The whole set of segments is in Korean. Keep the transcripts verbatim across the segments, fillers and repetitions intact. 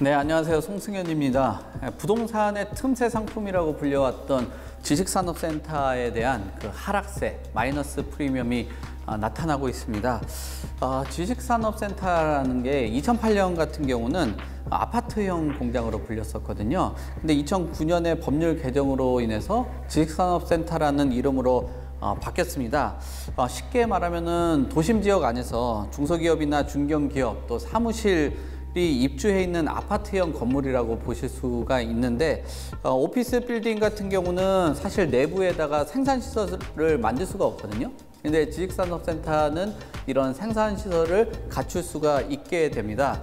네, 안녕하세요. 송승현입니다. 부동산의 틈새 상품이라고 불려왔던 지식산업센터에 대한 그 하락세, 마이너스 프리미엄이 나타나고 있습니다. 지식산업센터라는 게 이천팔 년 같은 경우는 아파트형 공장으로 불렸었거든요. 근데 이천구 년에 법률 개정으로 인해서 지식산업센터라는 이름으로 어, 바뀌었습니다. 어, 쉽게 말하면은 도심 지역 안에서 중소기업이나 중견기업 또 사무실이 입주해 있는 아파트형 건물이라고 보실 수가 있는데, 어, 오피스 빌딩 같은 경우는 사실 내부에다가 생산시설을 만들 수가 없거든요. 근데 지식산업센터는 이런 생산시설을 갖출 수가 있게 됩니다.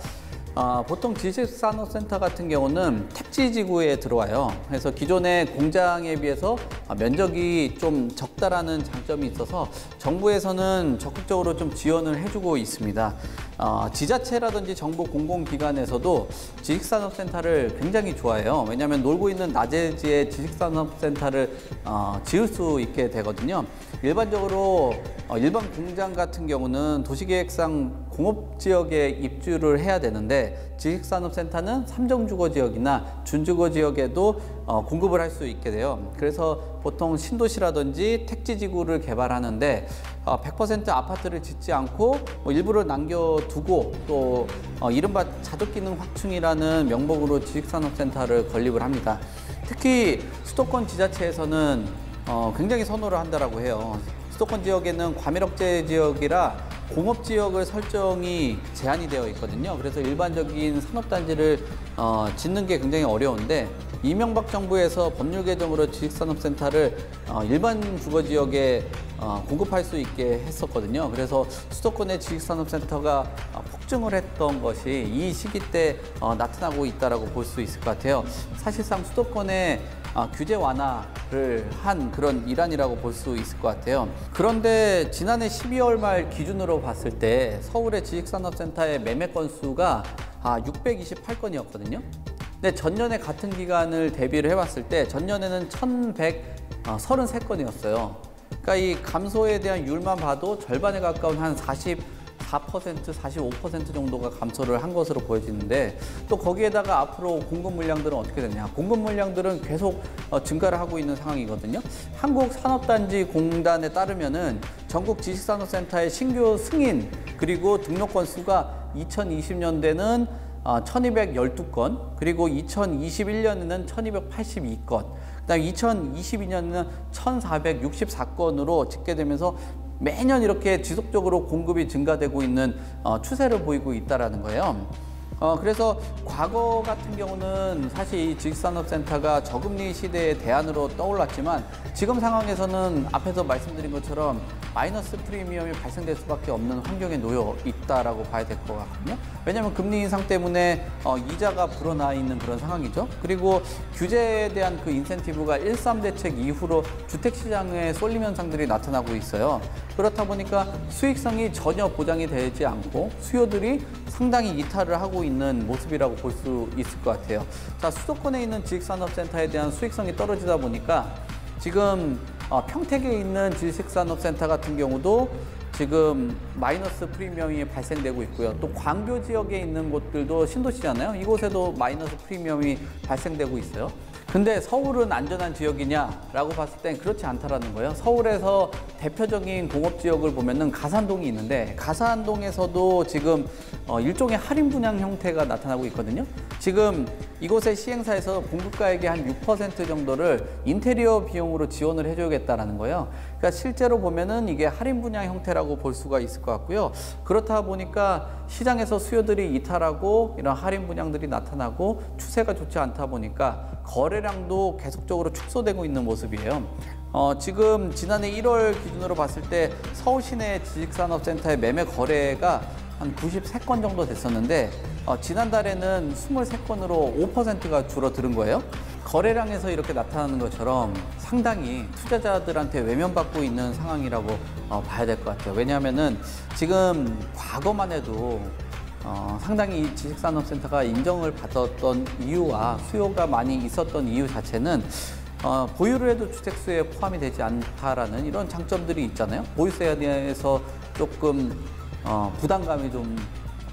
어, 보통 지식산업센터 같은 경우는 택지지구에 들어와요. 그래서 기존의 공장에 비해서 면적이 좀 적다라는 장점이 있어서 정부에서는 적극적으로 좀 지원을 해주고 있습니다. 어, 지자체라든지 정부 공공기관에서도 지식산업센터를 굉장히 좋아해요. 왜냐하면 놀고 있는 낮에지에 지식산업센터를 어, 지을 수 있게 되거든요. 일반적으로 어, 일반 공장 같은 경우는 도시계획상 공업지역에 입주를 해야 되는데, 지식산업센터는 삼정주거지역이나 준주거지역에도 어, 공급을 할 수 있게 돼요. 그래서 보통 신도시라든지 택지지구를 개발하는데 어, 백 퍼센트 아파트를 짓지 않고 뭐 일부를 남겨두고 또 어, 이른바 자족기능 확충이라는 명목으로 지식산업센터를 건립을 합니다. 특히 수도권 지자체에서는 어, 굉장히 선호를 한다라고 해요. 수도권 지역에는 과밀억제 지역이라 공업지역을 설정이 제한이 되어 있거든요. 그래서 일반적인 산업단지를 어, 짓는 게 굉장히 어려운데, 이명박 정부에서 법률 개정으로 지식산업센터를 어, 일반 주거지역에 어, 공급할 수 있게 했었거든요. 그래서 수도권의 지식산업센터가 어, 폭증을 했던 것이 이 시기 때 어, 나타나고 있다고 볼 수 있을 것 같아요. 사실상 수도권의 어, 규제 완화를 한 그런 일환이라고 볼 수 있을 것 같아요. 그런데 지난해 십이월 말 기준으로 봤을 때 서울의 지식산업센터의 매매 건수가 아, 육백이십팔 건이었거든요. 근데 전년에 같은 기간을 대비를 해봤을 때 전년에는 천백삼십삼 건이었어요. 그러니까 이 감소에 대한 율만 봐도 절반에 가까운 한 사십사 퍼센트, 사십오 퍼센트 정도가 감소를 한 것으로 보여지는데, 또 거기에다가 앞으로 공급 물량들은 어떻게 되냐. 공급 물량들은 계속 증가를 하고 있는 상황이거든요. 한국산업단지공단에 따르면은 전국 지식산업센터의 신규 승인 그리고 등록 건수가 이천이십 년대는 천이백십이 건, 그리고 이천이십일 년에는 천이백팔십이 건, 그다음 이천이십이 년에는 천사백육십사 건으로 집계되면서 매년 이렇게 지속적으로 공급이 증가되고 있는 어, 추세를 보이고 있다라는 거예요. 어, 그래서 과거 같은 경우는 사실 이 지식산업센터가 저금리 시대의 대안으로 떠올랐지만, 지금 상황에서는 앞에서 말씀드린 것처럼 마이너스 프리미엄이 발생될 수밖에 없는 환경에 놓여 있다라고 봐야 될 것 같거든요. 왜냐하면 금리 인상 때문에 어, 이자가 불어나 있는 그런 상황이죠. 그리고 규제에 대한 그 인센티브가 일삼 대책 이후로 주택시장에 쏠림 현상들이 나타나고 있어요. 그렇다 보니까 수익성이 전혀 보장이 되지 않고 수요들이 상당히 이탈을 하고 있는 모습이라고 볼 수 있을 것 같아요. 자, 수도권에 있는 지식산업센터에 대한 수익성이 떨어지다 보니까 지금 어, 평택에 있는 지식산업센터 같은 경우도 지금 마이너스 프리미엄이 발생되고 있고요. 또 광교 지역에 있는 곳들도 신도시잖아요. 이곳에도 마이너스 프리미엄이 발생되고 있어요. 근데 서울은 안전한 지역이냐라고 봤을 땐 그렇지 않다라는 거예요. 서울에서 대표적인 공업지역을 보면은 가산동이 있는데, 가산동에서도 지금 어, 일종의 할인 분양 형태가 나타나고 있거든요. 지금 이곳의 시행사에서 공급가액의 한 육 퍼센트 정도를 인테리어 비용으로 지원을 해줘야겠다라는 거예요. 그러니까 실제로 보면은 이게 할인 분양 형태라고 볼 수가 있을 것 같고요. 그렇다 보니까 시장에서 수요들이 이탈하고 이런 할인 분양들이 나타나고 추세가 좋지 않다 보니까 거래량도 계속적으로 축소되고 있는 모습이에요. 어, 지금 지난해 일월 기준으로 봤을 때 서울 시내 지식산업센터의 매매 거래가 한 구십삼 건 정도 됐었는데, 어, 지난달에는 이십삼 건으로 오 퍼센트가 줄어드는 거예요. 거래량에서 이렇게 나타나는 것처럼 상당히 투자자들한테 외면받고 있는 상황이라고 어, 봐야 될 것 같아요. 왜냐하면은 지금 과거만 해도 어, 상당히 이 지식산업센터가 인정을 받았던 이유와 수요가 많이 있었던 이유 자체는 어, 보유를 해도 주택수에 포함이 되지 않다라는 이런 장점들이 있잖아요. 보유세에 대해서 조금 어, 부담감이 좀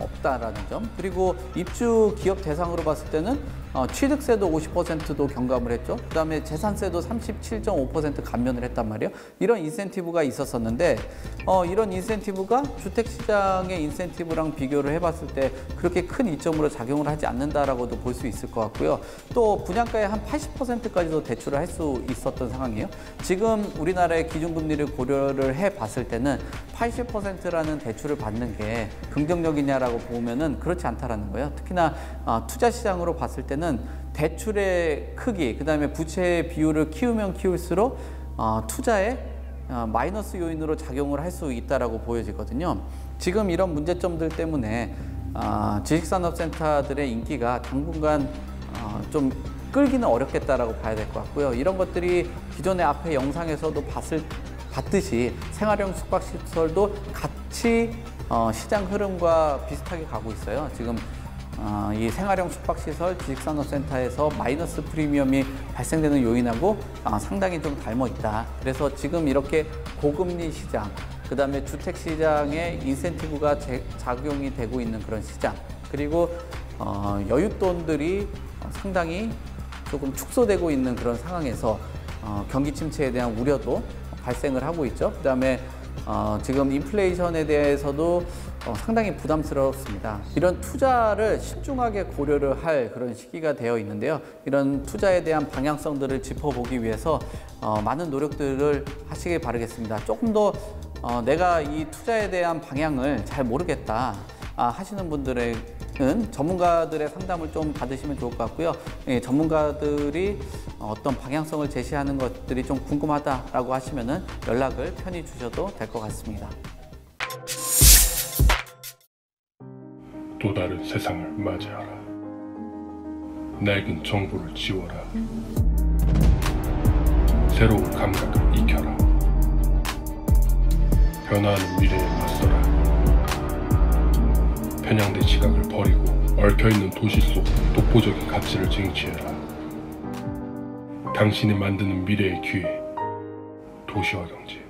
없다라는 점, 그리고 입주 기업 대상으로 봤을 때는 어, 취득세도 오십 퍼센트도 경감을 했죠. 그 다음에 재산세도 삼십칠 점 오 퍼센트 감면을 했단 말이에요. 이런 인센티브가 있었었는데 어, 이런 인센티브가 주택시장의 인센티브랑 비교를 해봤을 때 그렇게 큰 이점으로 작용을 하지 않는다라고도 볼 수 있을 것 같고요. 또 분양가의 한 팔십 퍼센트까지도 대출을 할 수 있었던 상황이에요. 지금 우리나라의 기준금리를 고려를 해봤을 때는 팔십 퍼센트라는 대출을 받는 게 긍정적이냐라고 보면은 그렇지 않다라는 거예요. 특히나 어, 투자시장으로 봤을 때는 대출의 크기, 그다음에 부채의 비율을 키우면 키울수록 어, 투자의 어, 마이너스 요인으로 작용을 할 수 있다라고 보여지거든요. 지금 이런 문제점들 때문에 어, 지식산업센터들의 인기가 당분간 어, 좀 끌기는 어렵겠다라고 봐야 될 것 같고요. 이런 것들이 기존의 앞에 영상에서도 봤을, 봤듯이 생활형 숙박시설도 같이 어, 시장 흐름과 비슷하게 가고 있어요. 지금 어, 이 생활형 숙박시설 지식산업센터에서 마이너스 프리미엄이 발생되는 요인하고 어, 상당히 좀 닮아있다. 그래서 지금 이렇게 고금리 시장, 그 다음에 주택시장의 인센티브가 제, 작용이 되고 있는 그런 시장, 그리고 어, 여윳돈들이 상당히 조금 축소되고 있는 그런 상황에서 어, 경기 침체에 대한 우려도 발생을 하고 있죠. 그 다음에 어, 지금 인플레이션에 대해서도 어, 상당히 부담스럽습니다. 이런 투자를 신중하게 고려를 할 그런 시기가 되어 있는데요. 이런 투자에 대한 방향성들을 짚어보기 위해서 어, 많은 노력들을 하시길 바라겠습니다. 조금 더 어, 내가 이 투자에 대한 방향을 잘 모르겠다 아, 하시는 분들은 전문가들의 상담을 좀 받으시면 좋을 것 같고요. 예, 전문가들이 어떤 방향성을 제시하는 것들이 좀 궁금하다라고 하시면은 연락을 편히 주셔도 될 것 같습니다. 또 다른 세상을 맞이하라. 낡은 정보를 지워라. 새로운 감각을 익혀라. 변화하는 미래에 맞서라. 편향된 시각을 버리고 얽혀있는 도시 속 독보적인 가치를 쟁취해라. 당신이 만드는 미래의 기회, 도시와경제.